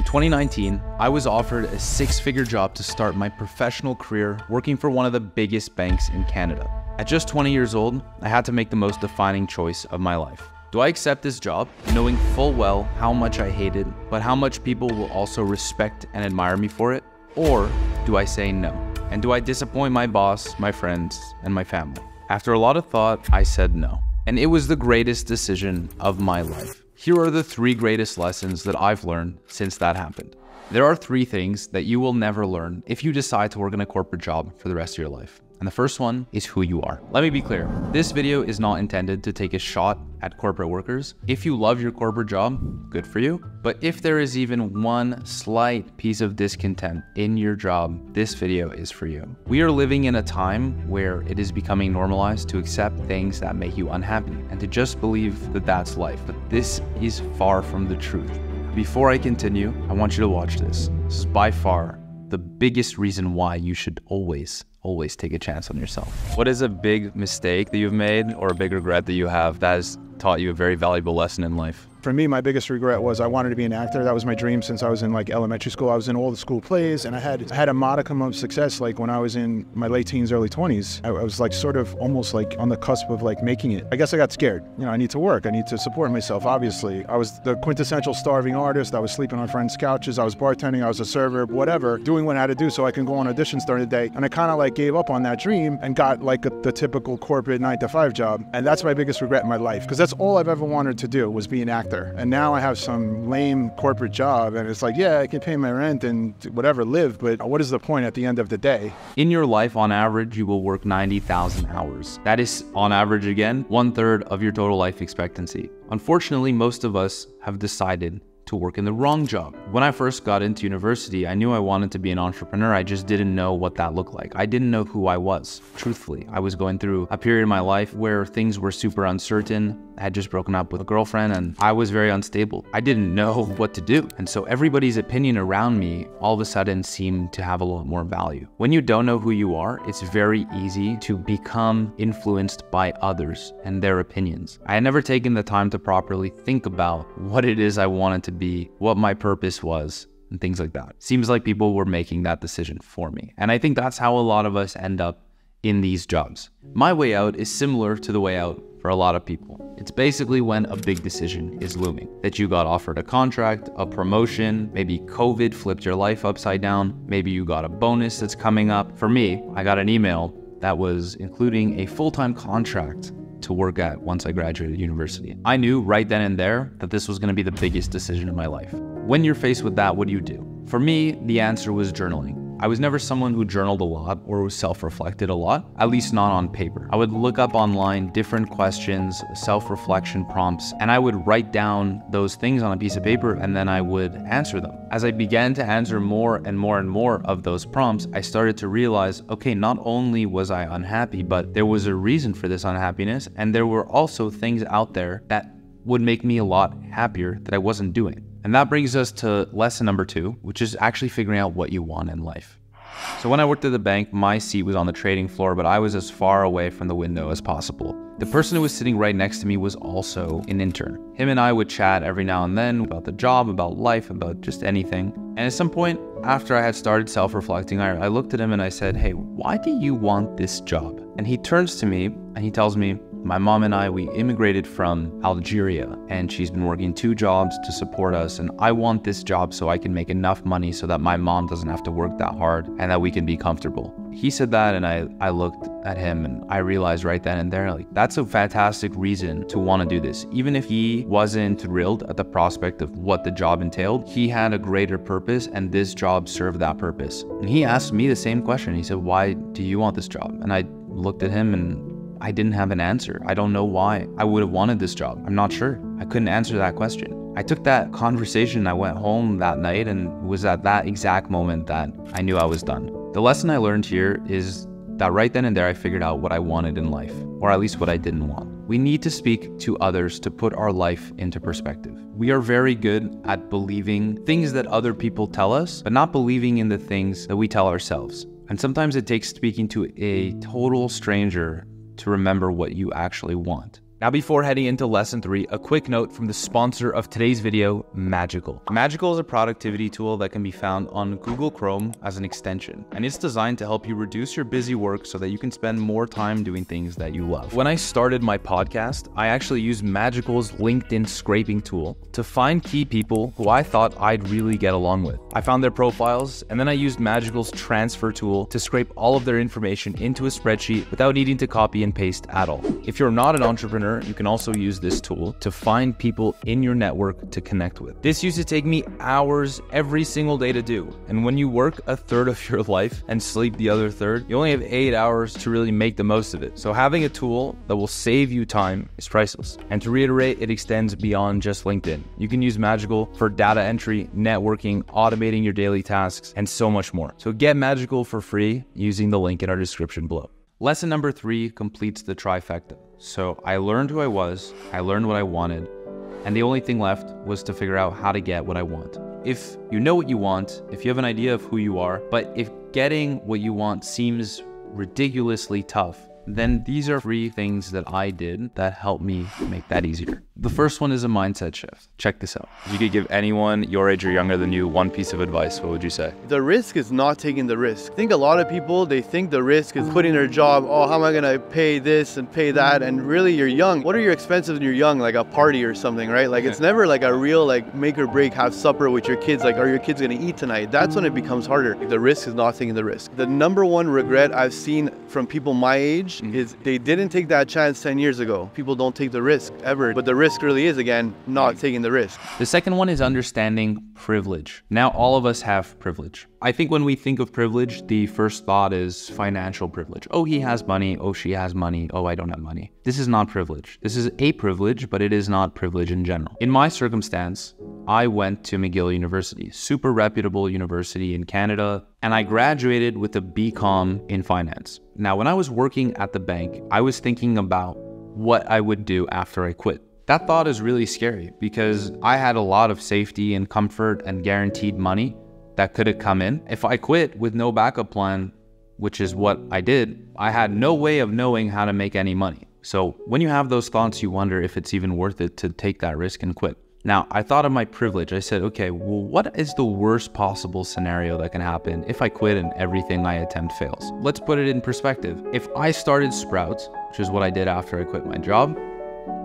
In 2019, I was offered a six-figure job to start my professional career working for one of the biggest banks in Canada. At just 20 years old, I had to make the most defining choice of my life. Do I accept this job, knowing full well how much I hate it, but how much people will also respect and admire me for it? Or do I say no? And do I disappoint my boss, my friends, and my family? After a lot of thought, I said no. And it was the greatest decision of my life. Here are the three greatest lessons that I've learned since that happened. There are three things that you will never learn if you decide to work in a corporate job for the rest of your life. And the first one is who you are. Let me be clear, this video is not intended to take a shot at corporate workers. If you love your corporate job, good for you. But if there is even one slight piece of discontent in your job, this video is for you. We are living in a time where it is becoming normalized to accept things that make you unhappy and to just believe that that's life. But this is far from the truth. Before I continue, I want you to watch this. This is by far the biggest reason why you should always take a chance on yourself. What is a big mistake that you've made or a big regret that you have that has taught you a very valuable lesson in life? For me, my biggest regret was I wanted to be an actor. That was my dream since I was in like elementary school. I was in all the school plays and I had a modicum of success like when I was in my late teens, early 20s. I was like sort of almost like on the cusp of like making it. I guess I got scared. You know, I need to work. I need to support myself, obviously. I was the quintessential starving artist. I was sleeping on friends' couches. I was bartending. I was a server, whatever, doing what I had to do so I can go on auditions during the day. And I kind of like gave up on that dream and got like the typical corporate 9-to-5 job. And that's my biggest regret in my life because that's all I've ever wanted to do was be an actor. And now I have some lame corporate job and it's like, yeah, I can pay my rent and whatever, live, but what is the point at the end of the day? In your life, on average, you will work 90,000 hours. That is, on average again, 1/3 of your total life expectancy. Unfortunately, most of us have decided to work in the wrong job. When I first got into university, I knew I wanted to be an entrepreneur. I just didn't know what that looked like. I didn't know who I was. Truthfully, I was going through a period in my life where things were super uncertain. I had just broken up with a girlfriend and I was very unstable. I didn't know what to do. And so everybody's opinion around me all of a sudden seemed to have a lot more value. When you don't know who you are, it's very easy to become influenced by others and their opinions. I had never taken the time to properly think about what it is I wanted to be, what my purpose was, and things like that. Seems like people were making that decision for me. And I think that's how a lot of us end up in these jobs. My way out is similar to the way out for a lot of people. It's basically when a big decision is looming, that you got offered a contract, a promotion, maybe COVID flipped your life upside down, maybe you got a bonus that's coming up. For me, I got an email that was including a full-time contract to work at once I graduated university. I knew right then and there that this was going to be the biggest decision of my life. When you're faced with that, what do you do? For me, the answer was journaling. I was never someone who journaled a lot or was self-reflected a lot, at least not on paper. I would look up online different questions, self-reflection prompts, and I would write down those things on a piece of paper and then I would answer them. As I began to answer more and more of those prompts, I started to realize, okay, not only was I unhappy, but there was a reason for this unhappiness and there were also things out there that would make me a lot happier that I wasn't doing. And that brings us to lesson number two, which is actually figuring out what you want in life. So when I worked at the bank, my seat was on the trading floor, but I was as far away from the window as possible. The person who was sitting right next to me was also an intern. Him and I would chat every now and then about the job, about life, about just anything. And at some point after I had started self-reflecting, I looked at him and I said, hey, why do you want this job? And he turns to me and he tells me, my mom and I, we immigrated from Algeria and she's been working two jobs to support us. And I want this job so I can make enough money so that my mom doesn't have to work that hard and that we can be comfortable. He said that and I looked at him and I realized right then and there, like, that's a fantastic reason to want to do this. Even if he wasn't thrilled at the prospect of what the job entailed, he had a greater purpose and this job served that purpose. And he asked me the same question. He said, why do you want this job? And I looked at him and I didn't have an answer. I don't know why I would have wanted this job. I'm not sure. I couldn't answer that question. I took that conversation, I went home that night, and it was at that exact moment that I knew I was done. The lesson I learned here is that right then and there, I figured out what I wanted in life, or at least what I didn't want. We need to speak to others to put our life into perspective. We are very good at believing things that other people tell us, but not believing in the things that we tell ourselves. And sometimes it takes speaking to a total stranger to remember what you actually want. Now before heading into lesson 3, a quick note from the sponsor of today's video, Magical. Magical is a productivity tool that can be found on Google Chrome as an extension, and it's designed to help you reduce your busy work so that you can spend more time doing things that you love. When I started my podcast, I actually used Magical's LinkedIn scraping tool to find key people who I thought I'd really get along with. I found their profiles, and then I used Magical's transfer tool to scrape all of their information into a spreadsheet without needing to copy and paste at all. If you're not an entrepreneur, you can also use this tool to find people in your network to connect with. This used to take me hours every single day to do. And when you work a third of your life and sleep the other third, you only have 8 hours to really make the most of it. So having a tool that will save you time is priceless. And to reiterate, it extends beyond just LinkedIn. You can use Magical for data entry, networking, automating your daily tasks, and so much more. So get Magical for free using the link in our description below. Lesson number 3 completes the trifecta. So I learned who I was, I learned what I wanted, and the only thing left was to figure out how to get what I want. If you know what you want, if you have an idea of who you are, but if getting what you want seems ridiculously tough, then these are 3 things that I did that helped me make that easier. The first one is a mindset shift. Check this out. If you could give anyone your age or younger than you one piece of advice, what would you say? The risk is not taking the risk. I think a lot of people, they think the risk is quitting their job. Oh, how am I gonna pay this and pay that? And really, you're young. What are your expenses when you're young? Like a party or something, right? Like it's never like a real like make or break, have supper with your kids. Like, are your kids gonna eat tonight? That's when it becomes harder. The risk is not taking the risk. The number one regret I've seen from people my age is they didn't take that chance 10 years ago. People don't take the risk ever, but the risk really is, again, not taking the risk. The second one is understanding privilege. Now all of us have privilege. I think when we think of privilege, the first thought is financial privilege. Oh, he has money. Oh, she has money. Oh, I don't have money. This is not privilege. This is a privilege, but it is not privilege in general. In my circumstance, I went to McGill University, super reputable university in Canada, and I graduated with a BCom in finance. Now, when I was working at the bank, I was thinking about what I would do after I quit. That thought is really scary because I had a lot of safety and comfort and guaranteed money that could have come in. If I quit with no backup plan, which is what I did, I had no way of knowing how to make any money. So when you have those thoughts, you wonder if it's even worth it to take that risk and quit. Now, I thought of my privilege. I said, okay, well, what is the worst possible scenario that can happen if I quit and everything I attempt fails? Let's put it in perspective. If I started Sprouht, which is what I did after I quit my job,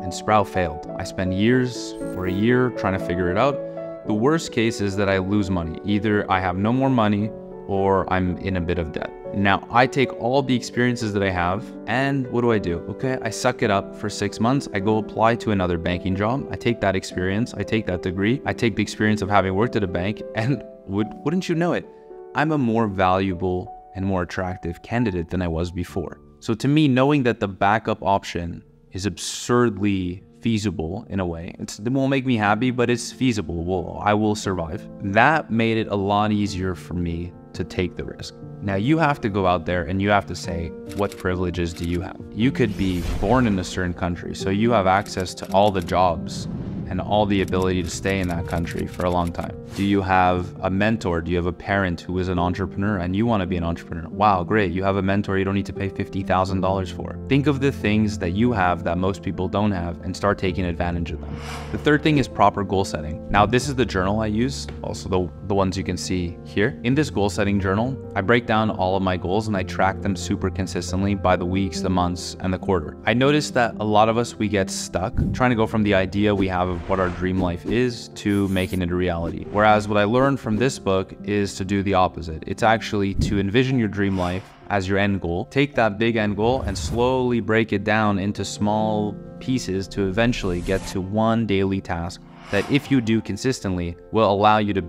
and Sprouht failed, I spent years for a year trying to figure it out. The worst case is that I lose money. Either I have no more money or I'm in a bit of debt. Now, I take all the experiences that I have, and what do? Okay, I suck it up for 6 months. I go apply to another banking job. I take that experience. I take that degree. I take the experience of having worked at a bank, and wouldn't you know it, I'm a more valuable and more attractive candidate than I was before. So to me, knowing that the backup option is absurdly feasible in a way, it won't make me happy, but it's feasible. Well, I will survive. That made it a lot easier for me to take the risk. Now you have to go out there and you have to say, what privileges do you have? You could be born in a certain country, so you have access to all the jobs and all the ability to stay in that country for a long time. Do you have a mentor? Do you have a parent who is an entrepreneur and you want to be an entrepreneur? Wow, great. You have a mentor you don't need to pay $50,000 for. Think of the things that you have that most people don't have and start taking advantage of them. The third thing is proper goal setting. Now, this is the journal I use, also the ones you can see here. In this goal setting journal, I break down all of my goals and I track them super consistently by the weeks, the months, and the quarter. I noticed that a lot of us, we get stuck trying to go from the idea we have of what our dream life is to making it a reality. Whereas what I learned from this book is to do the opposite. It's actually to envision your dream life as your end goal, take that big end goal and slowly break it down into small pieces to eventually get to one daily task that if you do consistently will allow you to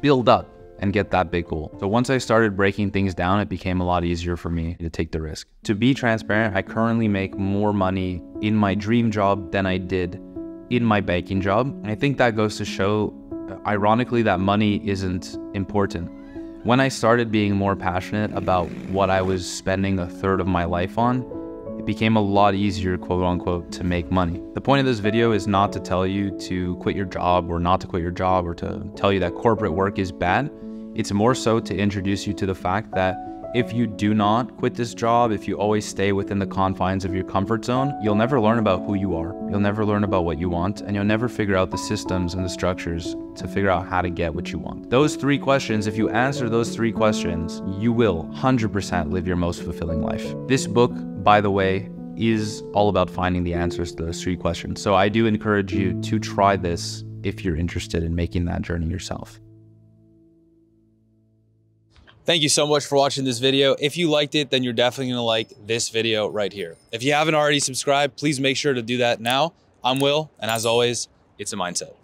build up and get that big goal. So once I started breaking things down, it became a lot easier for me to take the risk. To be transparent, I currently make more money in my dream job than I did in my banking job. And I think that goes to show, ironically, that money isn't important. When I started being more passionate about what I was spending a third of my life on, it became a lot easier, quote unquote, to make money. The point of this video is not to tell you to quit your job or not to quit your job or to tell you that corporate work is bad. It's more so to introduce you to the fact that If you do not quit this job, if you always stay within the confines of your comfort zone, you'll never learn about who you are, you'll never learn about what you want, and you'll never figure out the systems and the structures to figure out how to get what you want. Those three questions, if you answer those three questions, you will 100% live your most fulfilling life. This book, by the way, is all about finding the answers to those three questions. So I do encourage you to try this if you're interested in making that journey yourself. Thank you so much for watching this video. If you liked it, then you're definitely gonna like this video right here. If you haven't already subscribed, please make sure to do that now. I'm Will, and as always, it's a mindset.